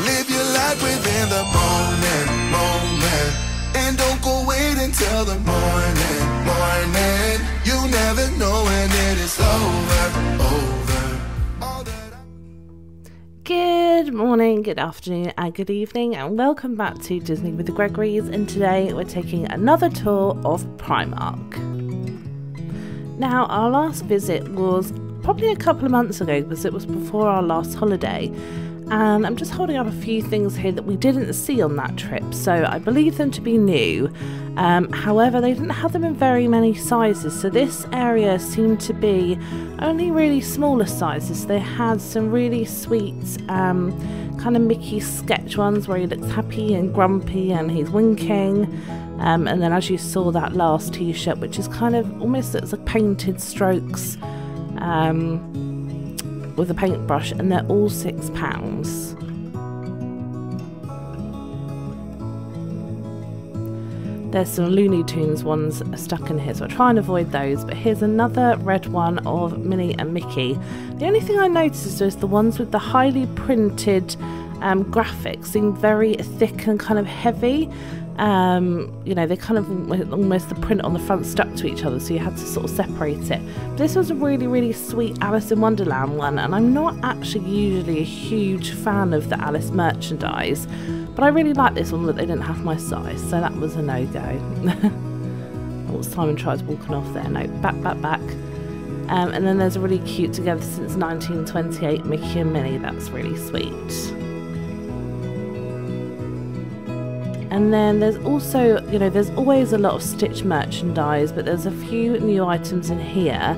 Live your life within the moment, moment. And don't go wait until the morning, morning. You never know when it is over, over. Good morning, good afternoon and good evening, and welcome back to Disney with the Gregorys, and today we're taking another tour of Primark. Now, our last visit was probably a couple of months ago because it was before our last holiday, and I'm just holding up a few things here that we didn't see on that trip, so I believe them to be new. However, they didn't have them in very many sizes, so this area seemed to be only really smaller sizes. They had some really sweet kind of Mickey sketch ones where he looks happy and grumpy and he's winking, and then as you saw that last t-shirt, which is kind of almost looks like painted strokes with a paintbrush, and they're all £6. There's some Looney Tunes ones stuck in here, so I try and avoid those, but here's another red one of Minnie and Mickey. The only thing I noticed was the ones with the highly printed graphics seem very thick and kind of heavy. You know, they kind of almost the print on the front stuck to each other, so you had to sort of separate it. But this was a really, really sweet Alice in Wonderland one, and I'm not actually usually a huge fan of the Alice merchandise, but I really like this one, but they didn't have my size, so that was a no-go. Oh, Simon tries walking off there. No, back. And then there's a really cute Together Since 1928 Mickey and Minnie. That's really sweet. And then there's also, you know, there's always a lot of Stitch merchandise, but there's a few new items in here.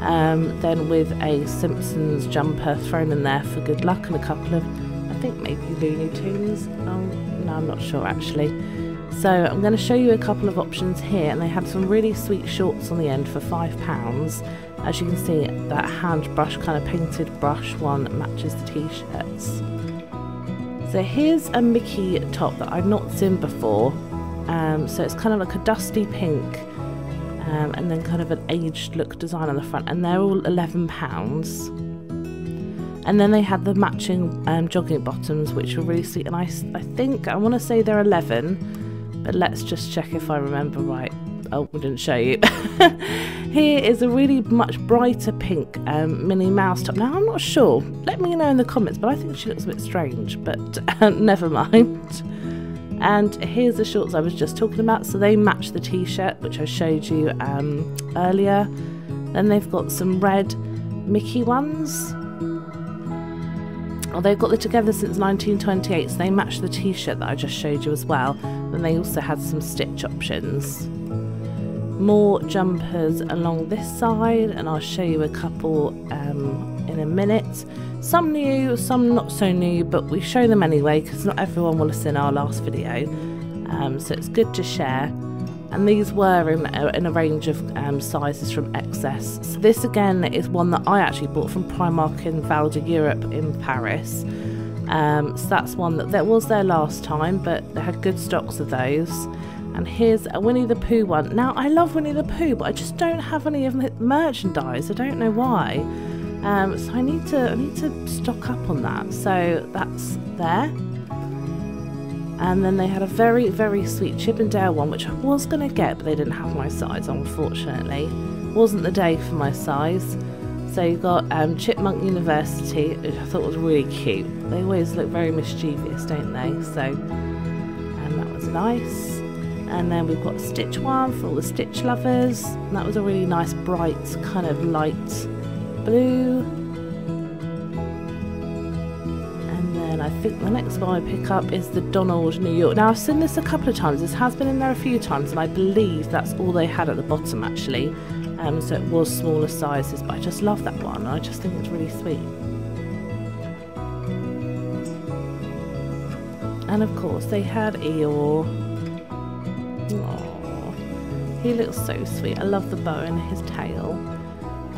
Then with a Simpsons jumper thrown in there for good luck, and a couple of, I think maybe Looney Tunes. No, I'm not sure actually. So I'm going to show you a couple of options here, and they have some really sweet shorts on the end for £5. As you can see, that hand brush, kind of painted brush one matches the t-shirts. So here's a Mickey top that I've not seen before, so it's kind of like a dusty pink, and then kind of an aged look design on the front, and they're all £11. And then they had the matching jogging bottoms, which were really sweet, and I think, I want to say they're 11, but let's just check if I remember right. Oh, we didn't show you. Here is a really much brighter pink Minnie Mouse top. Now, I'm not sure. Let me know in the comments, but I think she looks a bit strange, but never mind. And here's the shorts I was just talking about. So they match the t-shirt, which I showed you earlier. Then they've got some red Mickey ones. Oh, they've got the Together Since 1928, so they match the t-shirt that I just showed you as well. And they also had some Stitch options. More jumpers along this side, and I'll show you a couple in a minute. Some new, some not so new, but we show them anyway because not everyone will have seen our last video, so it's good to share. And these were in a range of sizes from XS. So this again is one that I actually bought from Primark in Val d'Europe in Paris, so that's one that was there last time, but they had good stocks of those. And here's a Winnie the Pooh one. Now, I love Winnie the Pooh, but I just don't have any of the merchandise. I don't know why. So I need to stock up on that. So that's there. And then they had a very, very sweet Chip and Dale one, which I was going to get, but they didn't have my size, unfortunately. Wasn't the day for my size. So you've got Chipmunk University, which I thought was really cute. They always look very mischievous, don't they? So that was nice. And then we've got Stitch one for all the Stitch lovers, and that was a really nice bright kind of light blue. And then I think the next one I pick up is the Donald New York. Now, I've seen this a couple of times, this has been in there a few times, and I believe that's all they had at the bottom actually, so it was smaller sizes, but I just love that one, and I just think it's really sweet. And of course they had Eeyore. Aww. He looks so sweet. I love the bow in his tail,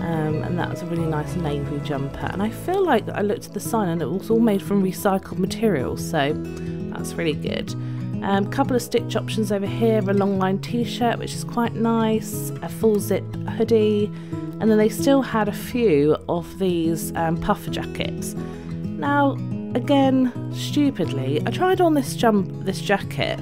and that was a really nice navy jumper, and I feel like I looked at the sign and it was all made from recycled materials, so that's really good. Couple of Stitch options over here, a long line t-shirt which is quite nice, a full zip hoodie, and then they still had a few of these puffer jackets. Now, again, stupidly, I tried on this jacket,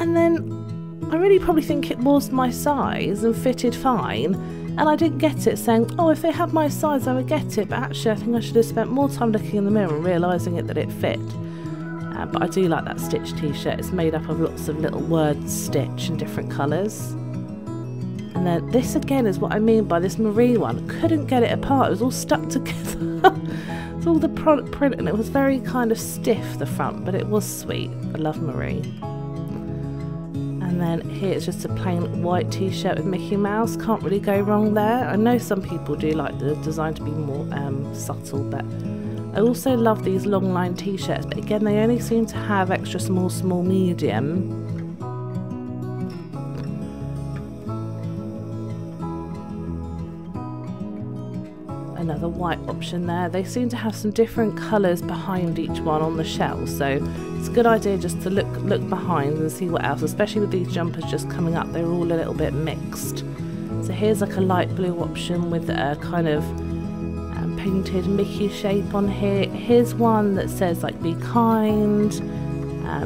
and then I really probably think it was my size and fitted fine, and I didn't get it, saying, oh, if it had my size I would get it, but actually I think I should have spent more time looking in the mirror and realising that it fit. But I do like that Stitch t-shirt. It's made up of lots of little words, Stitch, in different colours. And then this again is what I mean by this Marie one. I couldn't get it apart. It was all stuck together. It's all the product print, and it was very kind of stiff, the front, but it was sweet. I love Marie. And then here's just a plain white t-shirt with Mickey Mouse. Can't really go wrong there. I know some people do like the design to be more subtle, but I also love these long line t-shirts, but again they only seem to have extra small, small, medium. Another white option there. They seem to have some different colours behind each one on the shell, so it's a good idea just to look behind and see what else, especially with these jumpers just coming up, they're all a little bit mixed. So here's like a light blue option with a kind of painted Mickey shape on here. Here's one that says like be kind,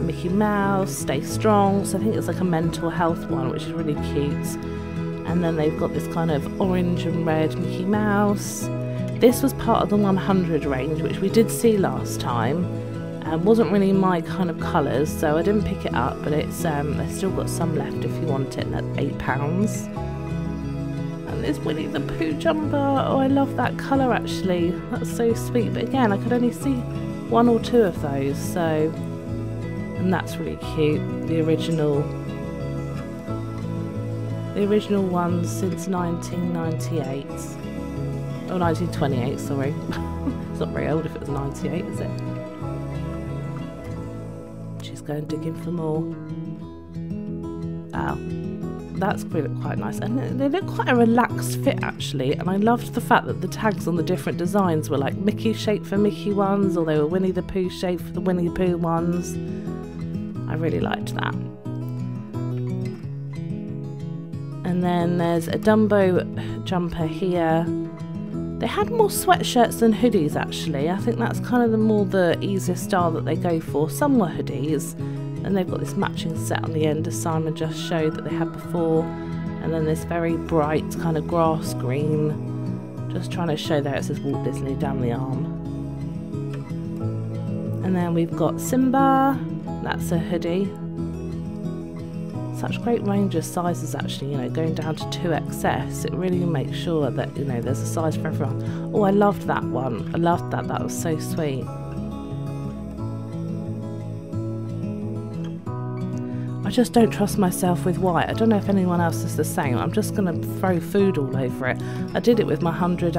Mickey Mouse, stay strong, so I think it's like a mental health one, which is really cute. And then they've got this kind of orange and red Mickey Mouse. This was part of the 100 range, which we did see last time, and wasn't really my kind of colours, so I didn't pick it up, but it's I've still got some left if you want it, and that's £8. And this Winnie the Pooh jumper, oh I love that colour actually, that's so sweet, but again I could only see one or two of those, so, and that's really cute, the original ones since 1998, or 1928, sorry, it's not very old if it was 98, is it? She's going digging for more. Ow. That's quite nice, and they look quite a relaxed fit actually, and I loved the fact that the tags on the different designs were like Mickey shape for Mickey ones, or they were Winnie the Pooh shape for the Winnie the Pooh ones. I really liked that. And then there's a Dumbo jumper here. They had more sweatshirts than hoodies actually. I think that's kind of the easiest style that they go for. Some were hoodies. And they've got this matching set on the end, as Simon just showed, that they had before. And then this very bright kind of grass green. Just trying to show there it says Walt Disney down the arm. And then we've got Simba. That's a hoodie. Such great range of sizes actually, you know, going down to 2XS. It really makes sure that, you know, there's a size for everyone. Oh, I loved that one. I loved that. That was so sweet. I just don't trust myself with white. I don't know if anyone else is the same. I'm just going to throw food all over it. I did it with my 100th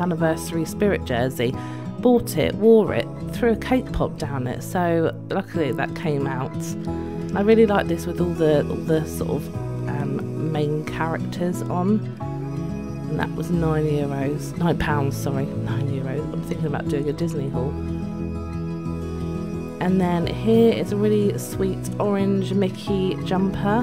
anniversary spirit jersey. Bought it, wore it, threw a cake pop down it. So luckily that came out. I really like this with all the sort of main characters on. And that was £9, sorry, €9. I'm thinking about doing a Disney haul. And then here is a really sweet orange Mickey jumper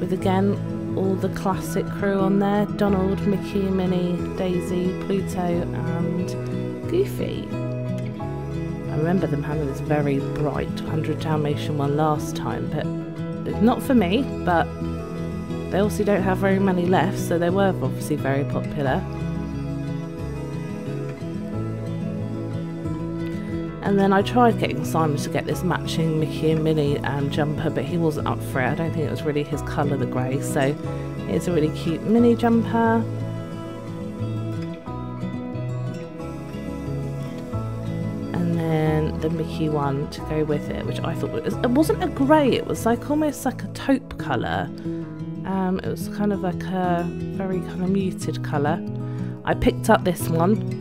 with again all the classic crew on there, Donald, Mickey, Minnie, Daisy, Pluto and Goofy. I remember them having this very bright 100 Dalmatian one last time, but it's not for me, but they also don't have very many left, so they were obviously very popular. And then I tried getting Simon to get this matching Mickey and Minnie jumper, but he wasn't up for it. I don't think it was really his colour, the grey, so it's a really cute Minnie jumper. And then the Mickey one to go with it, which I thought was, it wasn't a grey, it was like almost like a taupe colour. It was kind of like a very kind of muted colour. I picked up this one.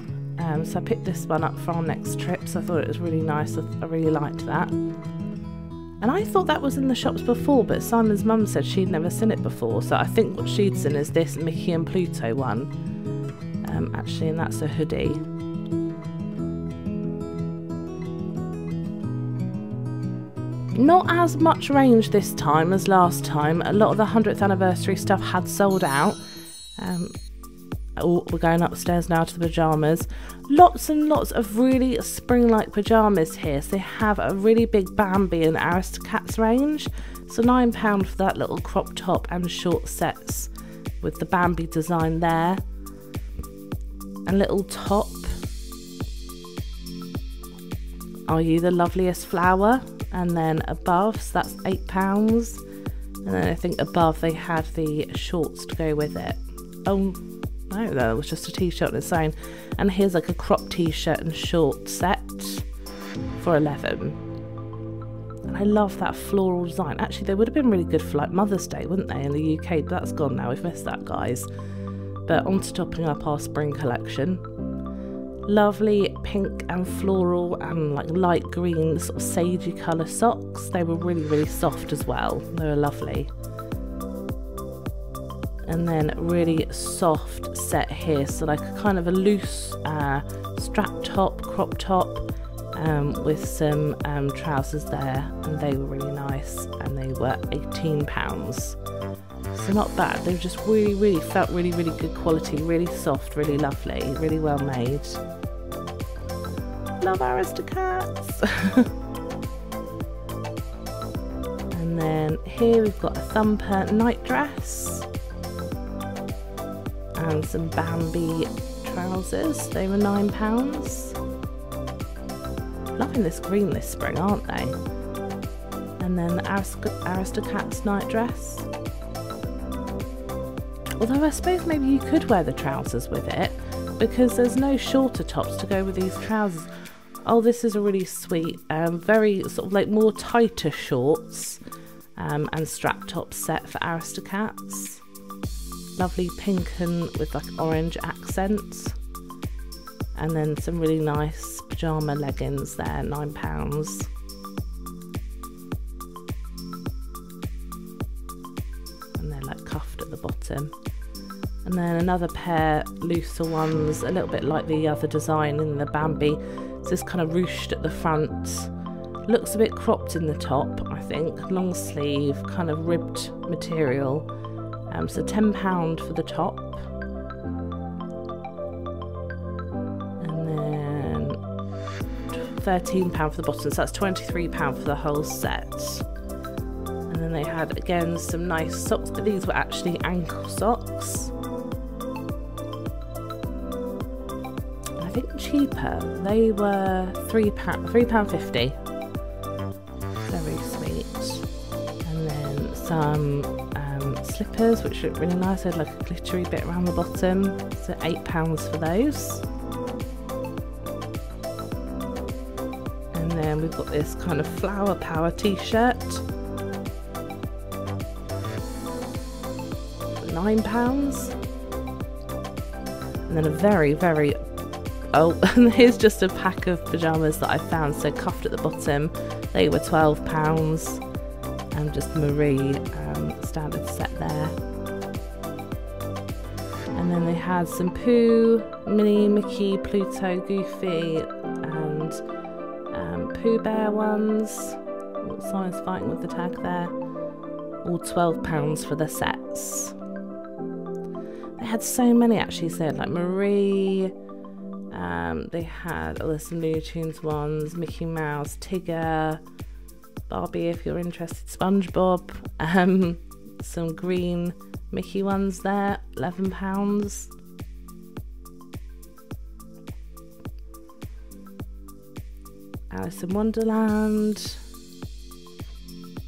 So I picked this one up for our next trip, so I thought it was really nice. I really liked that. And I thought that was in the shops before, but Simon's mum said she'd never seen it before, so I think what she'd seen is this Mickey and Pluto one. Actually, and that's a hoodie. Not as much range this time as last time. A lot of the 100th anniversary stuff had sold out. Oh, we're going upstairs now to the pyjamas. Lots and lots of really spring-like pyjamas here. So they have a really big Bambi and Aristocats range. So £9 for that little crop top and short sets with the Bambi design there. A little top. Are you the loveliest flower? And then above, so that's £8. And then I think above they had the shorts to go with it. Oh no, that was just a t-shirt on its own. And here's like a crop t-shirt and short set for £11. And I love that floral design. Actually, they would have been really good for like Mother's Day, wouldn't they, in the UK? But that's gone now, we've missed that, guys. But on to topping up our spring collection. Lovely pink and floral and like light green sort of sagey colour socks. They were really, really soft as well. They were lovely. And then really soft set here. So like a kind of a loose strap top, crop top with some trousers there. And they were really nice and they were £18. So not bad, they just really, really felt really, really good quality, really soft, really lovely, really well made. Love Aristocats! And then here we've got a Thumper night dress and some Bambi trousers, they were £9. Loving this green this spring, aren't they? And then the Aristocats night dress. Although I suppose maybe you could wear the trousers with it because there's no shorter tops to go with these trousers. Oh, this is a really sweet, very sort of like more tighter shorts and strap top set for Aristocats. Lovely pink and with like orange accents. And then some really nice pyjama leggings there, £9. And they're like cuffed at the bottom. And then another pair, looser ones, a little bit like the other design in the Bambi. It's just kind of ruched at the front. Looks a bit cropped in the top, I think. Long sleeve, kind of ribbed material. So £10 for the top. And then £13 for the bottom, so that's £23 for the whole set. And then they had, again, some nice socks, but these were actually ankle socks. And I think cheaper. They were £3.50. Very sweet. And then some slippers, which look really nice. They had like a glittery bit around the bottom. So £8 for those. And then we've got this kind of flower power t-shirt. £9. And then a very and here's just a pack of pyjamas that I found, so cuffed at the bottom. They were £12 and just Marie standard set there. And then they had some Pooh, Minnie, Mickey, Pluto, Goofy and Pooh Bear ones. Someone's fighting with the tag there. All £12 for the sets. They had so many actually, so like Marie, they had, oh, there's some Looney Tunes ones, Mickey Mouse, Tigger, Barbie if you're interested, SpongeBob, some green Mickey ones there, £11. Alice in Wonderland,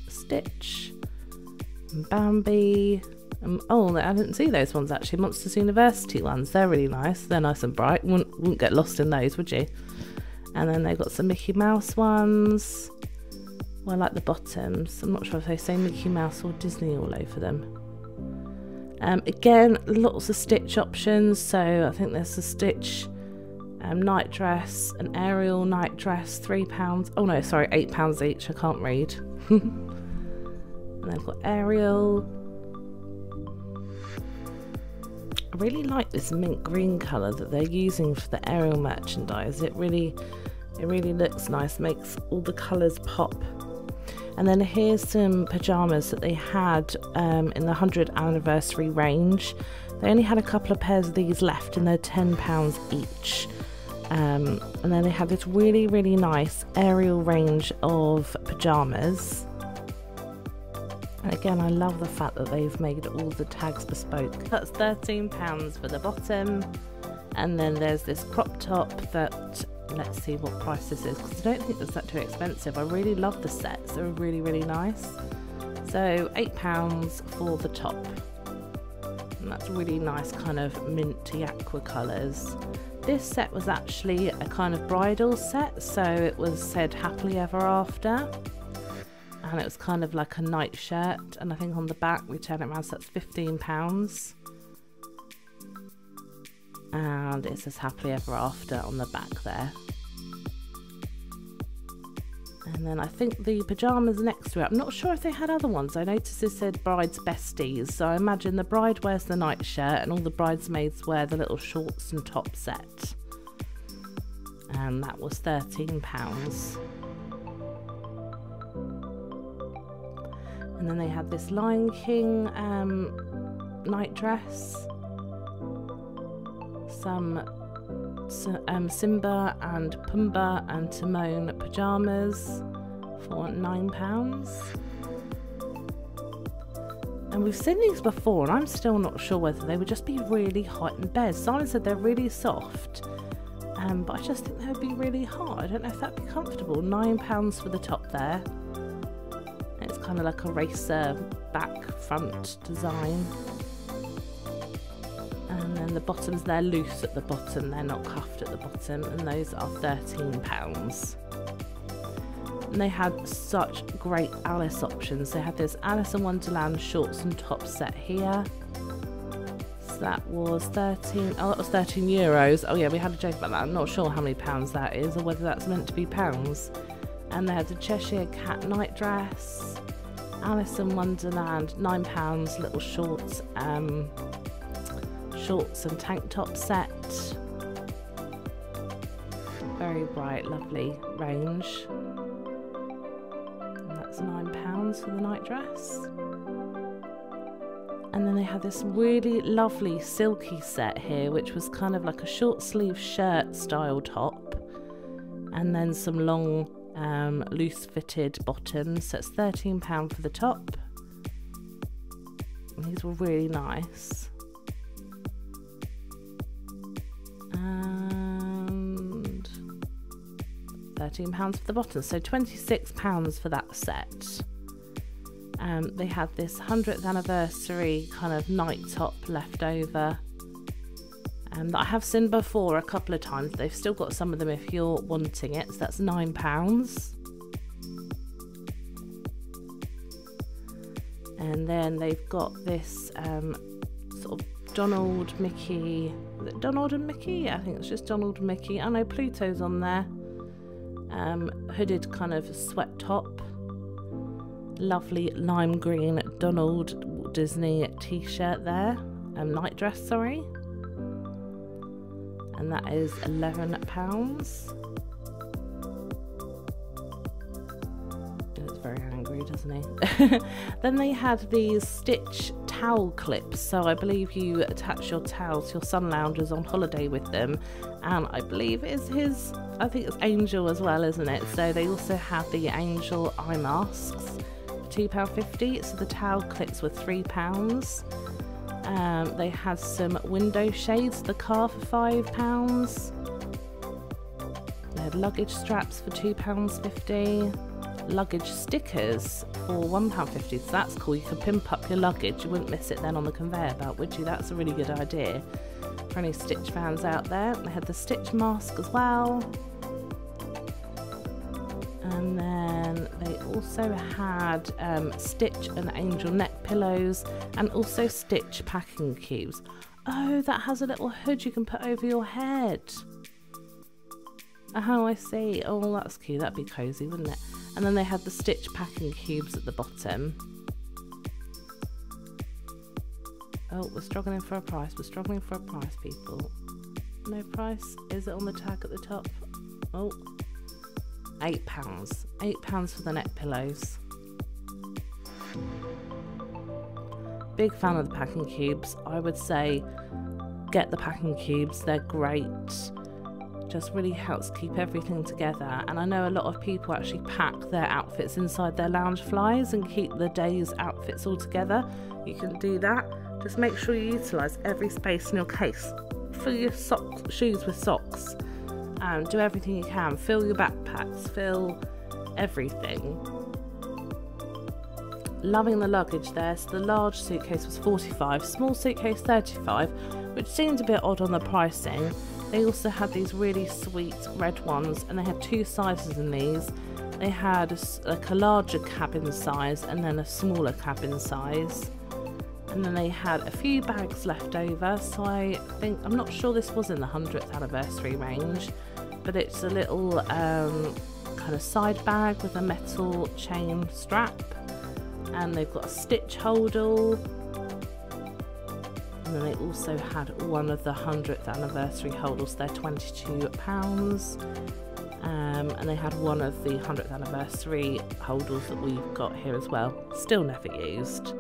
Stitch, and Bambi. Oh, I didn't see those ones actually. Monsters University ones. They're really nice. They're nice and bright. Wouldn't get lost in those, would you? And then they've got some Mickey Mouse ones. Well, I like the bottoms. I'm not sure if they say Mickey Mouse or Disney all over them. Again, lots of Stitch options. So I think there's a Stitch night dress, an Ariel night dress, £3. Oh no, sorry, £8 each. I can't read. And they've got Ariel. I really like this mint green colour that they're using for the Ariel merchandise. It really looks nice, makes all the colours pop. And then here's some pyjamas that they had in the 100th anniversary range. They only had a couple of pairs of these left and they're £10 each. And then they had this really, really nice Ariel range of pyjamas. And again, I love the fact that they've made all the tags bespoke. That's £13 for the bottom. And then there's this crop top that, let's see what price this is, because I don't think that's too expensive. I really love the sets. They're really, really nice. So £8 for the top. And that's really nice kind of minty aqua colours. This set was actually a kind of bridal set, so it was said happily ever after, and it was kind of like a night shirt, and I think on the back we turn it around, so that's £15, and it says happily ever after on the back there. And then I think the pyjamas next to it, I'm not sure if they had other ones. I noticed it said bride's besties, so I imagine the bride wears the night shirt and all the bridesmaids wear the little shorts and top set. And that was £13. And then they had this Lion King night dress, some Simba and Pumbaa and Timon pyjamas for £9. And we've seen these before, and I'm still not sure whether they would just be really hot in bed. Simon said they're really soft, but I just think they would be really hard. I don't know if that'd be comfortable. £9 for the top there. And it's kind of like a racer back front design. And then the bottoms, they're loose at the bottom, they're not cuffed at the bottom, and those are £13. And they had such great Alice options. They had this Alice in Wonderland shorts and top set here. So that was 13, oh that was €13. Oh yeah, we had a joke about that. I'm not sure how many pounds that is or whether that's meant to be pounds. And they had the Cheshire Cat night dress, Alice in Wonderland, £9, little shorts, shorts and tank top set. Very bright, lovely range. And that's £9 for the night dress. And then they had this really lovely silky set here, which was kind of like a short sleeve shirt style top, and then some long loose fitted bottoms. So it's £13 for the top. And these were really nice. And £13 for the bottom, so £26 for that set. They had this 100th anniversary kind of night top left over, and that I have seen before a couple of times. They've still got some of them if you're wanting it, so that's £9. And then they've got this sort of Donald and Mickey, I think it's just Donald and Mickey. I know Pluto's on there. Hooded kind of sweat top, lovely lime green Donald Disney t-shirt there, night dress, sorry. And that is £11. It's very angry, doesn't he? Then they had these Stitch towel clips, so I believe you attach your towel to your sun loungers on holiday with them, and I believe it's his, I think it's Angel as well, isn't it? So they also have the Angel eye masks, £2.50, so the towel clips were £3. They had some window shades, the car, for £5. They had luggage straps for £2.50. Luggage stickers for £1.50, so that's cool. You can pimp up your luggage, you wouldn't miss it then on the conveyor belt, would you? That's a really good idea for any Stitch fans out there. They had the Stitch mask as well. And then they also had Stitch and Angel neck pillows, and also Stitch packing cubes. Oh, that has a little hood you can put over your head. Oh, I see. Oh, that's cute. That'd be cozy, wouldn't it? And then they had the Stitch packing cubes at the bottom. Oh, we're struggling for a price. We're struggling for a price, people. No price. Is it on the tag at the top? Oh, £8. £8 for the neck pillows. big fan of the packing cubes. I would say get the packing cubes, they're great. Just really helps keep everything together. And I know a lot of people actually pack their outfits inside their lounge flies and keep the day's outfits all together. You can do that. Just make sure you utilise every space in your case. Fill your socks, shoes with socks. Do everything you can. Fill your backpacks, fill everything. Loving the luggage there. So the large suitcase was £45, small suitcase £35, which seemed a bit odd on the pricing. They also had these really sweet red ones, and they had two sizes in these. They had like a larger cabin size and then a smaller cabin size. And then they had a few bags left over, so I think, I'm not sure this was in the 100th anniversary range, but it's a little kind of side bag with a metal chain strap, and they've got a Stitch holdall. And then they also had one of the 100th anniversary holdalls. They're £22, and they had one of the 100th anniversary holdalls that we've got here as well. Still never used.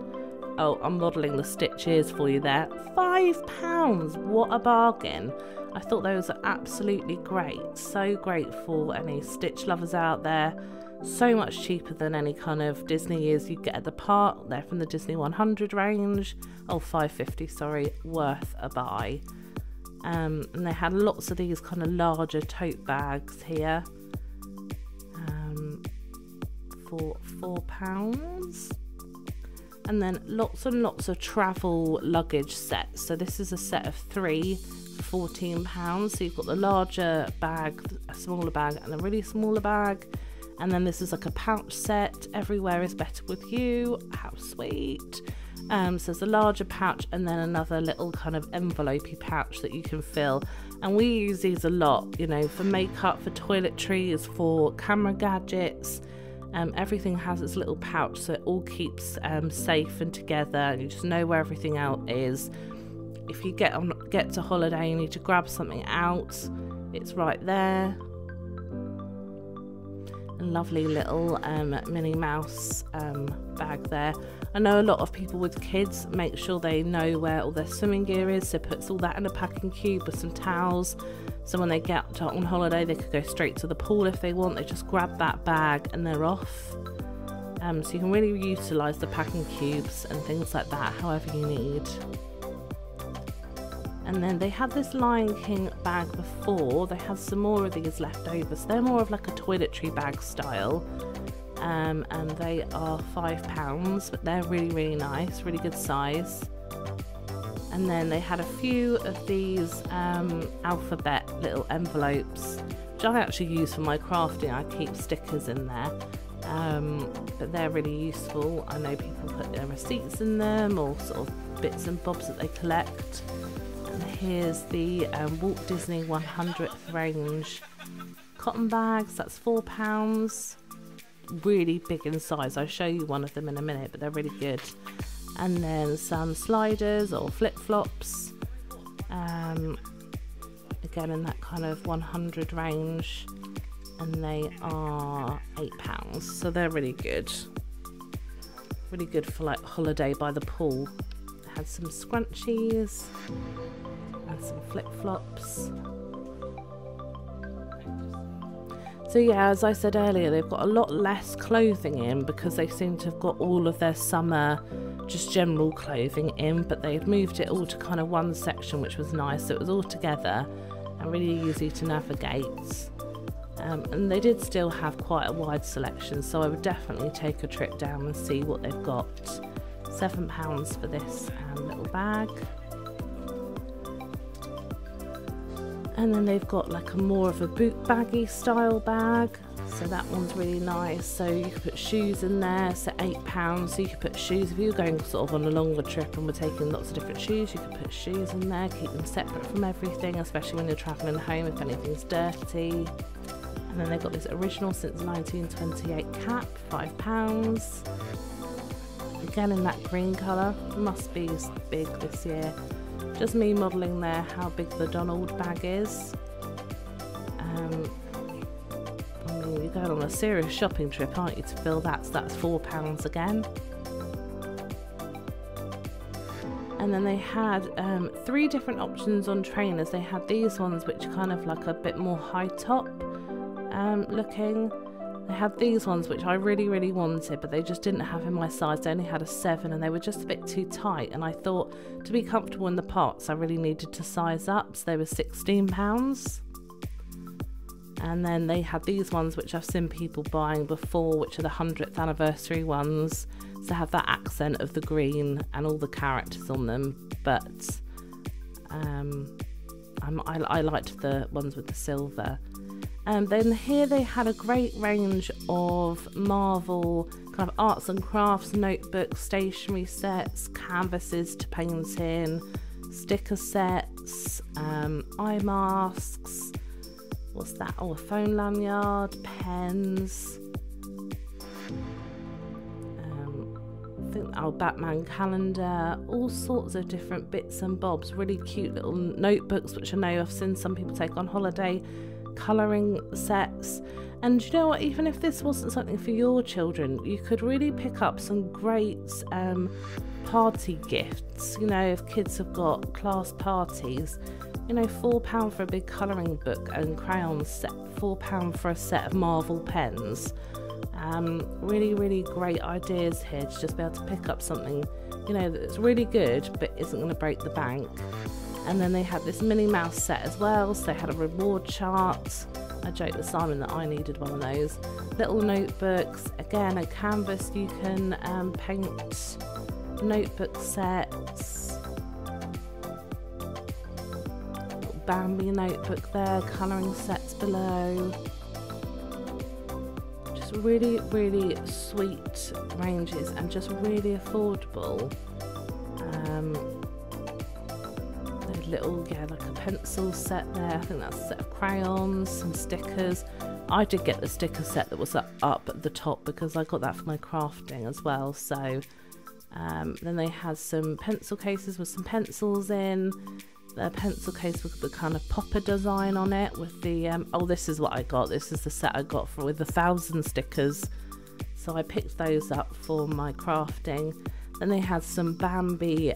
Oh, I'm modelling the Stitches for you there. £5, what a bargain. I thought those are absolutely great. So great for any Stitch lovers out there. So much cheaper than any kind of Disney ears you get at the park. They're from the Disney 100 range. Oh, £5.50, sorry, worth a buy. And they had lots of these kind of larger tote bags here for £4. And then lots and lots of travel luggage sets. So this is a set of 3 for £14. So you've got the larger bag, a smaller bag, and a really smaller bag. And then this is like a pouch set. Everywhere is better with you. How sweet. So there's a larger pouch and then another little kind of envelopey pouch that you can fill. And we use these a lot, you know, for makeup, for toiletries, for camera gadgets. Everything has its little pouch, so it all keeps safe and together. You just know where everything out is. If you get to holiday, you need to grab something out, it's right there. And lovely little Minnie Mouse bag there. I know a lot of people with kids make sure they know where all their swimming gear is, so puts all that in a packing cube with some towels. So when they get on holiday, they could go straight to the pool if they want. They just grab that bag and they're off. So you can really utilise the packing cubes and things like that, however you need. And then they had this Lion King bag before. They had some more of these left over. So they're more of like a toiletry bag style. And they are £5, but they're really, really nice, really good size. And then they had a few of these alphabet little envelopes, which I actually use for my crafting. I keep stickers in there, but they're really useful. I know people put their receipts in them or sort of bits and bobs that they collect. And here's the Walt Disney 100th range cotton bags. That's £4. Really big in size. I'll show you one of them in a minute, but they're really good. And then some sliders or flip-flops, again in that kind of 100 range, and they are £8, so they're really good. Really good for like holiday by the pool. I had some scrunchies and some flip-flops. So yeah, as I said earlier, they've got a lot less clothing in because they seem to have got all of their summer just general clothing in, but they'd moved it all to kind of one section, which was nice. So it was all together and really easy to navigate. And they did still have quite a wide selection, so I would definitely take a trip down and see what they've got. £7 for this little bag. And then they've got like a more of a boot baggy style bag, so that one's really nice. So you can put shoes in there, so £8. So you could put shoes if you were going sort of on a longer trip and were taking lots of different shoes. You could put shoes in there, keep them separate from everything, especially when you're travelling home if anything's dirty. And then they've got this original since 1928 cap, £5. Again in that green colour, must be big this year. Just me modelling there how big the Donald bag is. I mean, you're going on a serious shopping trip, aren't you, to fill that? So that's £4 again. And then they had three different options on trainers. They had these ones which kind of like a bit more high top looking. They had these ones which I really wanted, but they just didn't have in my size. They only had a 7 and they were just a bit too tight, and I thought to be comfortable in the parks I really needed to size up, so they were £16. And then they had these ones which I've seen people buying before, which are the 100th anniversary ones, so they have that accent of the green and all the characters on them. But I liked the ones with the silver. And then here they had a great range of Marvel kind of arts and crafts, notebooks, stationery sets, canvases to paint in, sticker sets, eye masks, what's that? Oh, a phone lanyard, pens. I think our Batman calendar, all sorts of different bits and bobs, really cute little notebooks, which I know I've seen some people take on holiday. Colouring sets. And you know what, even if this wasn't something for your children, you could really pick up some great party gifts. You know, if kids have got class parties, you know, £4 for a big colouring book and crayon set, £4 for a set of Marvel pens. Really great ideas here to just be able to pick up something, you know, that's really good but isn't going to break the bank. And then they had this Minnie Mouse set as well, so they had a reward chart. I joked with Simon that I needed one of those. Little notebooks, again a canvas you can paint, notebook sets, little Bambi notebook there, colouring sets below. Just really sweet ranges and just really affordable. Little, yeah, like a pencil set there. I think that's a set of crayons, some stickers. I did get the sticker set that was up at the top because I got that for my crafting as well. So then they had some pencil cases with some pencils in. The pencil case with the kind of popper design on it with the oh, this is what I got. This is the set I got for with the 1,000 stickers. So I picked those up for my crafting. Then they had some Bambi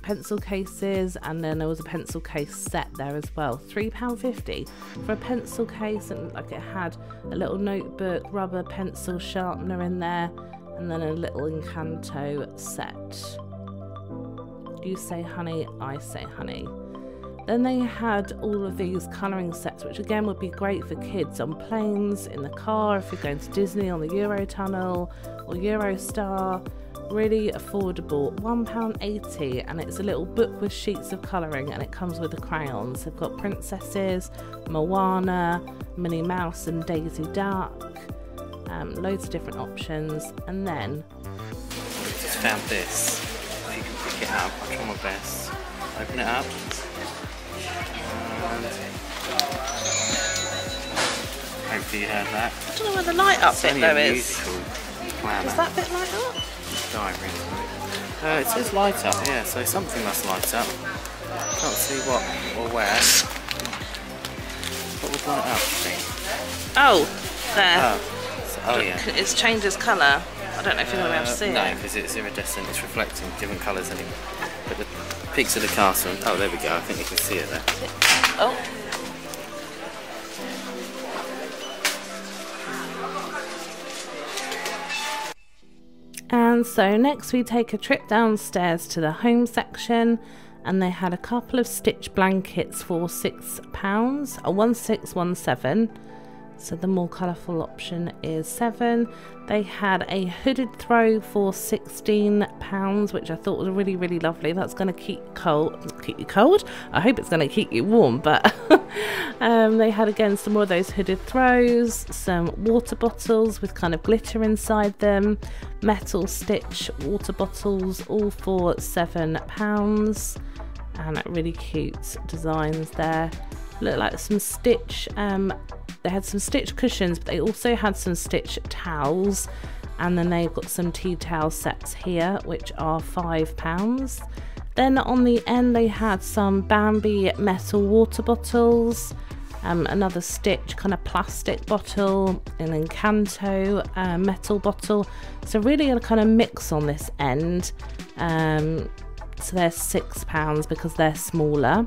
pencil cases, and then there was a pencil case set there as well. £3.50 for a pencil case, and like it had a little notebook, rubber pencil sharpener in there, and then a little Encanto set. You say honey, I say honey. Then they had all of these colouring sets, which again would be great for kids on planes, in the car, if you're going to Disney on the Eurotunnel or Eurostar. Really affordable, £1.80, and it's a little book with sheets of colouring, and it comes with the crayons. They've got princesses, Moana, Minnie Mouse and Daisy Duck, loads of different options. And then just found this. If you can pick it up, I'll try my best. Open it up. Hopefully you heard that. I don't know where the light up bit though is. Does that bit light up? Diary. It says light up, yeah, so something must light up. Can't see what or where. What would light up, think? Oh, there. Oh yeah. It's changed its colour. I don't know if you're going to be able to see it. No, because it's iridescent, it's reflecting different colours anyway. But the peaks of the castle, oh there we go, I think you can see it there. Oh. And so next we take a trip downstairs to the home section, and they had a couple of Stitch blankets for £6, or 1617, so the more colourful option is 7. They had a hooded throw for £16, which I thought was really lovely. That's going to keep you cold. I hope it's going to keep you warm, but they had again some more of those hooded throws, some water bottles with kind of glitter inside them, metal Stitch water bottles, all for £7, and really cute designs there. Look like some Stitch they had some Stitch cushions, but they also had some Stitch towels, and then they've got some tea towel sets here which are £5. Then on the end they had some Bambi metal water bottles, another Stitch kind of plastic bottle, an Encanto metal bottle, so really a kind of mix on this end. so they're £6 because they're smaller.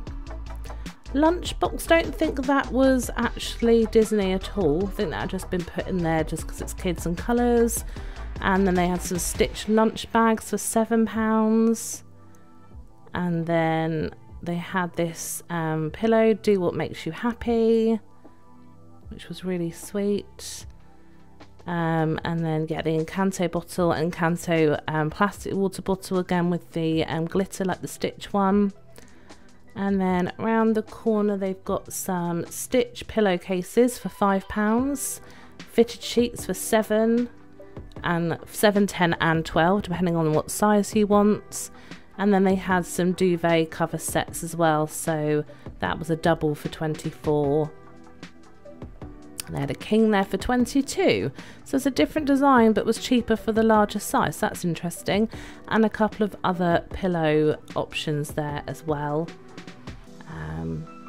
Lunchbox, don't think that was actually Disney at all. I think that had just been put in there just because it's kids and colours. And then they had some Stitch lunch bags for £7. And then they had this pillow, do what makes you happy, which was really sweet. And then get the Encanto bottle, Encanto plastic water bottle again with the glitter like the Stitch one. And then around the corner they've got some Stitch pillowcases for £5, fitted sheets for £7, £10 and £12 depending on what size you want. And then they had some duvet cover sets as well, so that was a double for £24. And they had a king there for £22. So it's a different design but was cheaper for the larger size. That's interesting. And a couple of other pillow options there as well.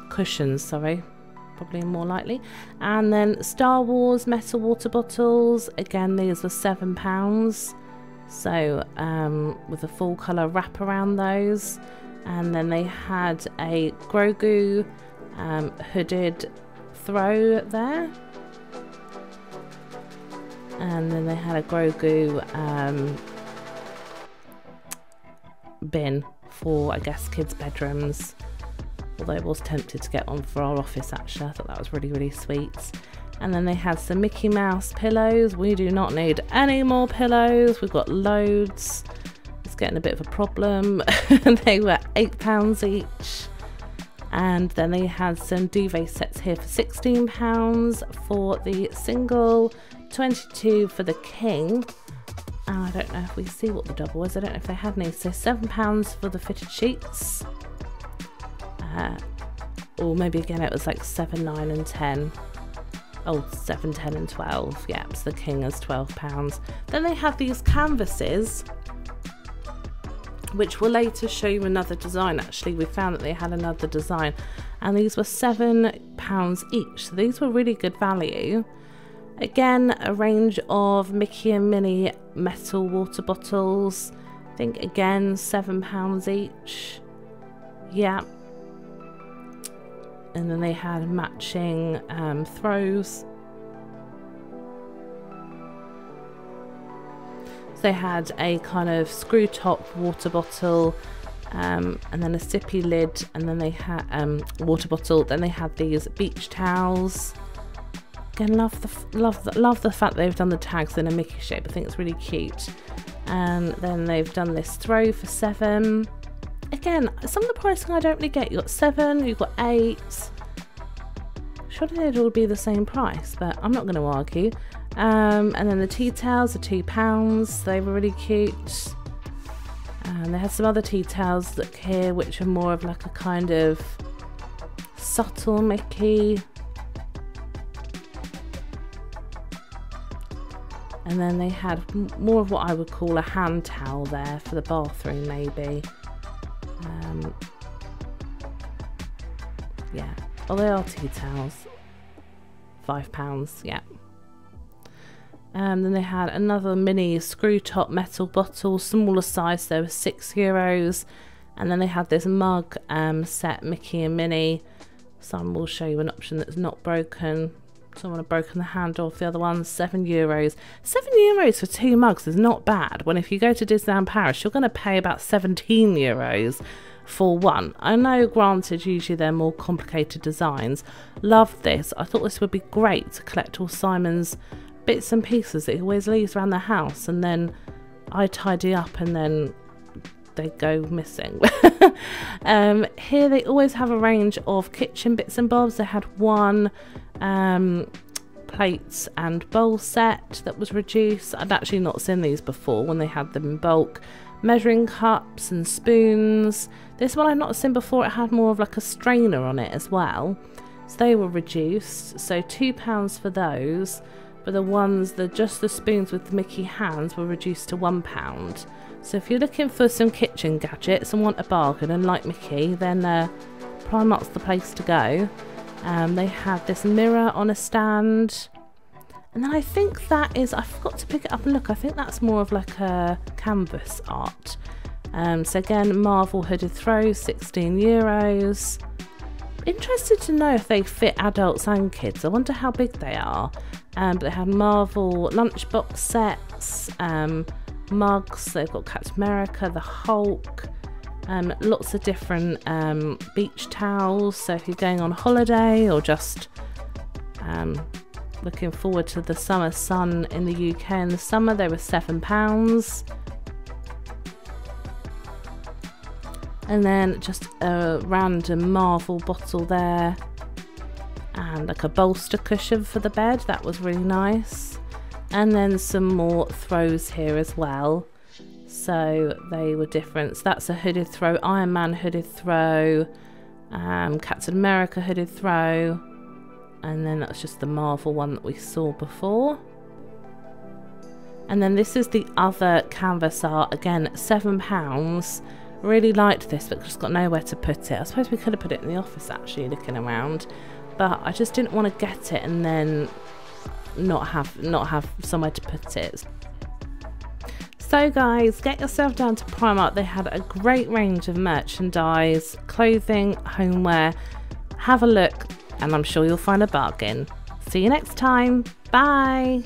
Cushions, sorry, probably more likely. And then Star Wars metal water bottles. Again, these were £7. So with a full colour wrap around those. And then they had a Grogu hooded throw there, and then they had a Grogu bin for, I guess, kids' bedrooms, although I was tempted to get one for our office actually. I thought that was really sweet. And then they had some Mickey Mouse pillows. We do not need any more pillows, we've got loads, it's getting a bit of a problem. They were £8 each. And then they had some duvet sets here for £16 for the single, £22 for the king. I don't know if we see what the double was, I don't know if they had any. So £7 for the fitted sheets. Or maybe again it was like 7, 9 and 10. Oh, 7, 10 and 12. Yep, so the king is £12. Then they had these canvases, which we'll later show you another design. Actually, we found that they had another design, and these were £7 each, so these were really good value. Again, a range of Mickey and Minnie metal water bottles, I think again £7 each. Yeah, and then they had matching throws. They had a kind of screw top water bottle, and then a sippy lid, and then they had water bottle. Then they had these beach towels. Again, love the fact they've done the tags in a Mickey shape. I think it's really cute. And then they've done this throw for £7. Again, some of the pricing I don't really get. You got £7, you've got £8. Surely they'd all be the same price, but I'm not going to argue. And then the tea towels are £2, they were really cute. And they had some other tea towels, look here, which are more of like a kind of subtle Mickey. And then they had more of what I would call a hand towel there for the bathroom maybe. Yeah, oh, they are tea towels, £5, yeah. Then they had another mini screw top metal bottle, smaller size, there were €6. And then they had this mug set, Mickey and Minnie. Some will show you an option that's not broken. Someone had broken the handle off the other one, €7. €7 for two mugs is not bad, when if you go to Disneyland Paris, you're going to pay about €17 for one. I know, granted, usually they're more complicated designs. Love this. I thought this would be great to collect all Simon's bits and pieces that he always leaves around the house, and then I tidy up and then they go missing. Here they always have a range of kitchen bits and bobs. They had one plates and bowl set that was reduced. I'd actually not seen these before when they had them in bulk. Measuring cups and spoons. This one I've not seen before. It had more of like a strainer on it as well, so they were reduced, so £2 for those. But the ones that just the spoons with the Mickey hands were reduced to £1. So if you're looking for some kitchen gadgets and want a bargain and like Mickey, then Primark's the place to go. They had this mirror on a stand, and then I think that is, I forgot to pick it up and look, I think that's more of like a canvas art. So again, Marvel hooded throw, €16. Interested to know if they fit adults and kids. I wonder how big they are. But they had Marvel lunchbox sets, mugs. They've got Captain America, the Hulk, lots of different beach towels. So if you're going on holiday or just looking forward to the summer sun in the UK in the summer, they were £7. And then just a random Marvel bottle there, and like a bolster cushion for the bed. That was really nice. And then some more throws here as well, so they were different. So that's a hooded throw, Iron Man hooded throw, Captain America hooded throw, and then that's just the Marvel one that we saw before. And then this is the other canvas art, again £7. Really liked this, but just got nowhere to put it. I suppose we could have put it in the office actually, looking around, but I just didn't want to get it and then not have somewhere to put it. So guys, get yourself down to Primark. They had a great range of merchandise, clothing, homeware. Have a look and I'm sure you'll find a bargain. See you next time. Bye.